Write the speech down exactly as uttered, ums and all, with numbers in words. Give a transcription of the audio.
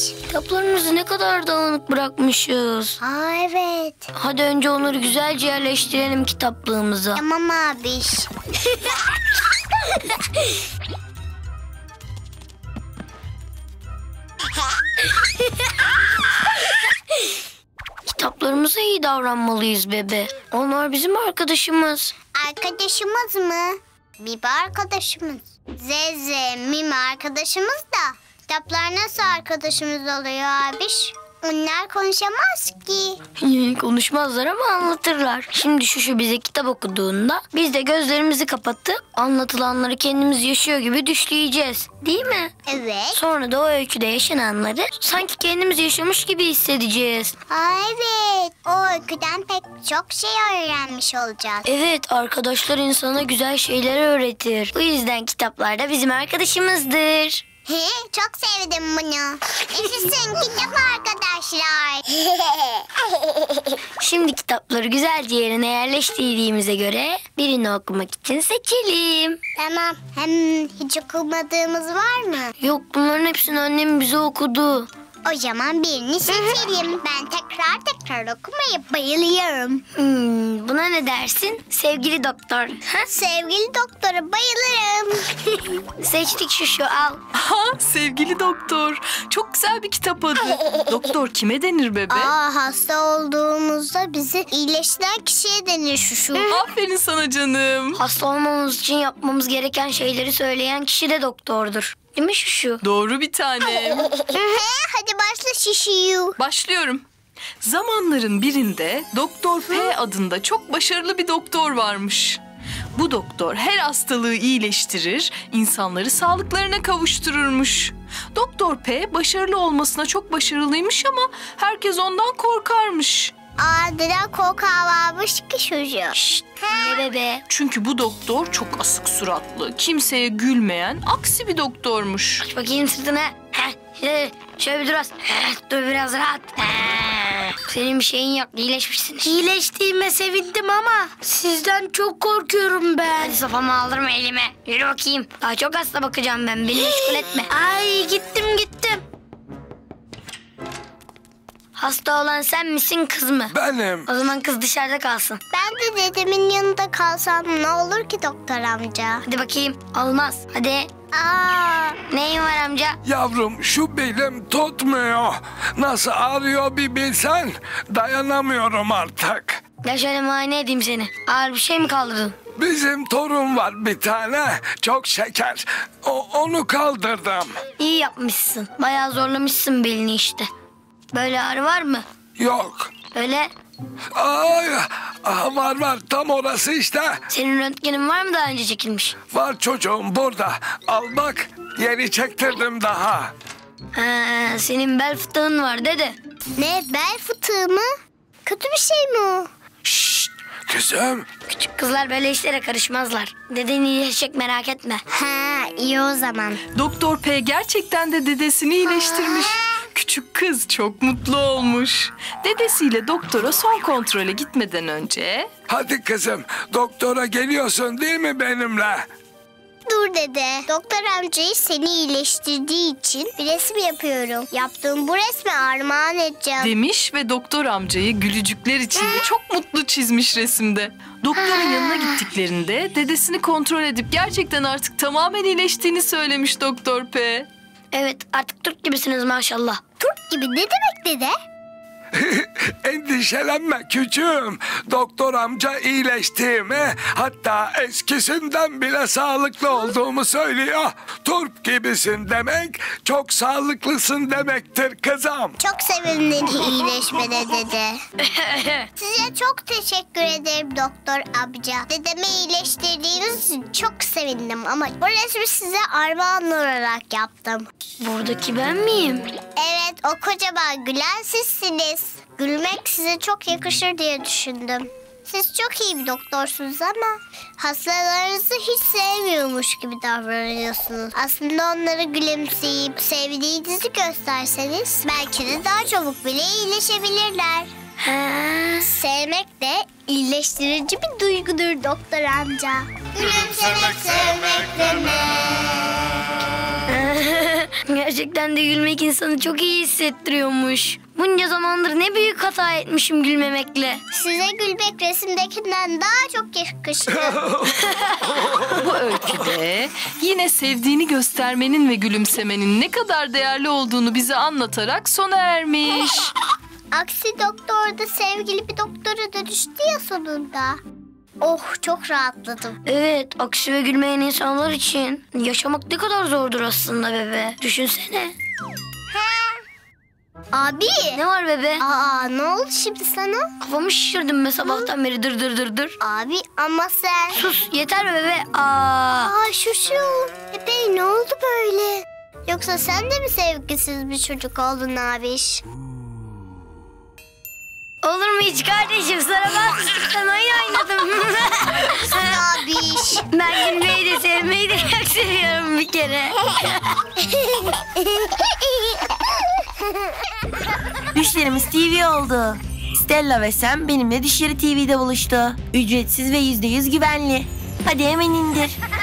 gitmiş. Kitaplarımızı ne kadar dağınık bırakmışız. Aa evet. Hadi önce onları güzelce yerleştirelim kitaplığımıza. Tamam abiş. Kitaplarımıza iyi davranmalıyız Bebe. Onlar bizim arkadaşımız. Arkadaşımız mı? Bibi arkadaşımız. Zeze, Mimi arkadaşımız da. Kitaplar nasıl arkadaşımız oluyor abiş? Onlar konuşamaz ki. Konuşmazlar ama anlatırlar. Şimdi Şuşu bize kitap okuduğunda biz de gözlerimizi kapatıp anlatılanları kendimiz yaşıyor gibi düşleyeceğiz. Değil mi? Evet. Sonra da o öyküde yaşananları sanki kendimiz yaşamış gibi hissedeceğiz. Aa, evet. O öyküden pek çok şey öğrenmiş olacağız. Evet, arkadaşlar insana güzel şeyler öğretir. Bu yüzden kitaplar da bizim arkadaşımızdır. He, çok sevdim bunu. Yaşasın kitap arkadaşlar. Şimdi kitapları güzelce yerine yerleştirdiğimize göre birini okumak için seçelim. Tamam. Hem hiç okumadığımız var mı? Yok, bunların hepsini annem bize okudu. O zaman birini seçelim. Ben tekrar tekrar okumayı bayılıyorum. Hmm, buna ne dersin? Sevgili doktor. Ha? Sevgili doktora bayılırım. Seçtik Şuşu, al. Ha, sevgili doktor. Çok güzel bir kitap adı. Doktor kime denir Bebe? Aa, hasta olduğumuzda bizi iyileştiren kişiye denir Şuşu. Aferin sana canım. Hasta olmamız için yapmamız gereken şeyleri söyleyen kişi de doktordur. Değil mi Şuşu? Doğru bir tanem. Hadi başla Şuşu. Başlıyorum. Zamanların birinde Doktor P adında çok başarılı bir doktor varmış. Bu doktor her hastalığı iyileştirir, insanları sağlıklarına kavuştururmuş. Doktor P başarılı olmasına çok başarılıymış ama herkes ondan korkarmış. Adına korkarlarmış ki çocuğu. Şşt, Bebe. Çünkü bu doktor çok asık suratlı, kimseye gülmeyen, aksi bir doktormuş. Aç bakayım sırtını. Şöyle bir dur az. Dur biraz rahat. Senin bir şeyin yok, iyileşmişsin. İyileştiğime sevindim ama sizden çok korkuyorum ben. Hadi sopamı aldırma elime. Yürü bakayım. Daha çok hasta bakacağım ben, beni meşgul etme. Ay gittim gittim. Hasta olan sen misin, kız mı? Benim. O zaman kız dışarıda kalsın. Ben de dedemin yanında kalsam ne olur ki doktor amca? Hadi bakayım. Olmaz. Hadi. Aa, neyin var amca? Yavrum şu belim tutmuyor. Nasıl ağrıyor bir bilsen. Dayanamıyorum artık. Ya şöyle muayene edeyim seni. Ağır bir şey mi kaldırdın? Bizim torun var bir tane. Çok şeker. O, onu kaldırdım. İyi yapmışsın. Bayağı zorlamışsın belini işte. Böyle ağrı var mı? Yok. Böyle? Ay, var var, tam orası işte. Senin röntgenin var mı daha önce çekilmiş? Var çocuğum, burada. Al bak, yeni çektirdim daha. Ee, senin bel fıtığın var dede. Ne, bel fıtığı mı? Kötü bir şey mi o? Şşşt kızım. Küçük kızlar böyle işlere karışmazlar. Deden iyileşecek, merak etme. Ha, iyi o zaman. Doktor P gerçekten de dedesini iyileştirmiş. Aa. Küçük kız çok mutlu olmuş. Dedesiyle doktora son kontrole gitmeden önce... Hadi kızım, doktora geliyorsun değil mi benimle? Dur dede, doktor amcayı seni iyileştirdiği için bir resim yapıyorum. Yaptığım bu resmi armağan edeceğim. Demiş ve doktor amcayı gülücükler içinde çok mutlu çizmiş resimde. Doktorun yanına gittiklerinde dedesini kontrol edip gerçekten artık tamamen iyileştiğini söylemiş Doktor P. Evet, artık Türk gibisiniz maşallah. Türk gibi ne demek dede? Endişelenme küçüğüm. Doktor amca iyileştiğimi, hatta eskisinden bile sağlıklı olduğumu söylüyor. Turp gibisin demek, çok sağlıklısın demektir kızım. Çok sevindim iyileşmene dede. Size çok teşekkür ederim doktor amca. Dedemi iyileştirdiğiniz için çok sevindim ama bu resmi size armağan olarak yaptım. Buradaki ben miyim? Evet, o kocaman gülen sizsiniz. Gülmek size çok yakışır diye düşündüm. Siz çok iyi bir doktorsunuz ama hastalarınızı hiç sevmiyormuş gibi davranıyorsunuz. Aslında onları gülümseyip sevdiğinizi gösterseniz belki de daha çabuk bile iyileşebilirler. Ha. Sevmek de iyileştirici bir duygudur doktor amca. Gülümsemek sevmek demek. Gerçekten de gülmek insanı çok iyi hissettiriyormuş. Bunca zamandır ne büyük hata etmişim gülmemekle. Size gülmek resimdekinden daha çok yakıştı. Bu öyküde yine sevdiğini göstermenin ve gülümsemenin ne kadar değerli olduğunu bize anlatarak sona ermiş. Aksi doktor da sevgili bir doktora dönüştü ya sonunda. Oh, çok rahatladım. Evet, aksi ve gülmeyen insanlar için yaşamak ne kadar zordur aslında Bebe. Düşünsene. Abi. Ne var Bebe? Aa, ne oldu şimdi sana? Kafamı şişirdim be sabahtan Hı? beri dır dır dır dır. Abi ama sen. Sus yeter Bebe. Aa. Aa Şuşu. Bebe ne oldu böyle? Yoksa sen de mi sevgisiz bir çocuk oldun abiş? Olur mu hiç kardeşim? Sana bastıktan oyun oynadım. Abiş. Ben gülmeyi de sevmeyi de çok seviyorum bir kere. Düşlerimiz T V oldu. Stella ve Sam benimle Düşleri T V'de buluştu. Ücretsiz ve yüzde yüz güvenli. Hadi hemen indir.